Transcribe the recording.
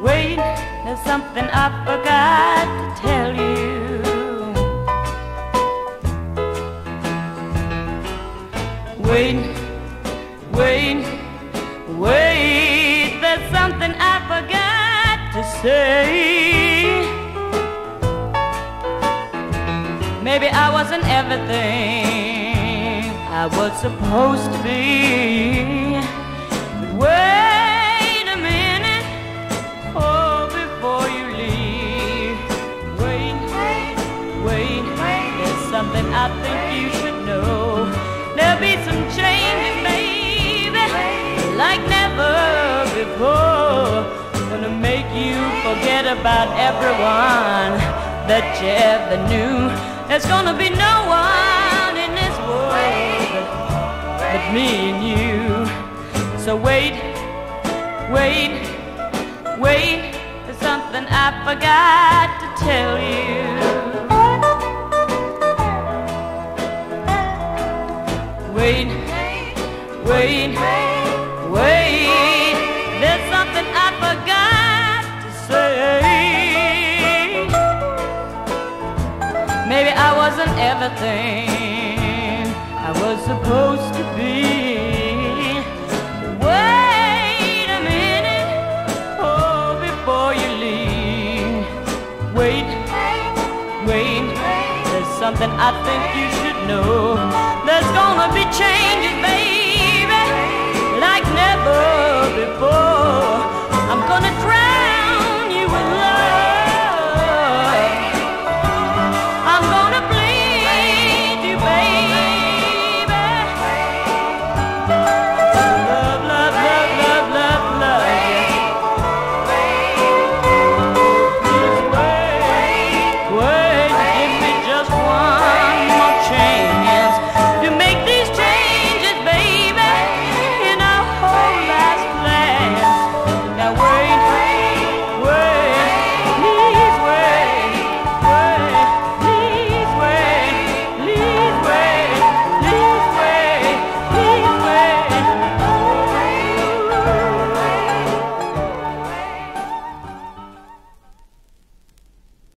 Wait, there's something I forgot to tell you. Wait, wait, wait, there's something I forgot to say. Maybe I wasn't everything I was supposed to be, but wait a minute, oh, before you leave. Wait, wait, wait, there's something I think you should know. There'll be some changes, baby, like never before. Gonna make you forget about everyone that you ever knew. There's gonna be no one in this world but me and you. So wait, wait, wait, there's something I forgot to tell you. Wait, wait, wait, there's something I forgot to say. Maybe I wasn't everything I was supposed to be. Wait a minute, oh, before you leave. Wait, wait, there's something I think you should know. There's gonna be changes, baby, like never before. I'm gonna